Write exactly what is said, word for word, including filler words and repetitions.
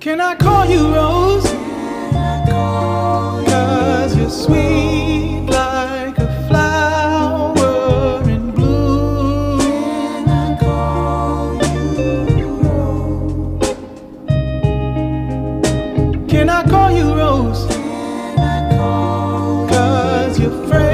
Can I call you Rose? Cause you're sweet like a flower in bloom. Can I call you Rose? Can I call you Rose? Cause you're fresh.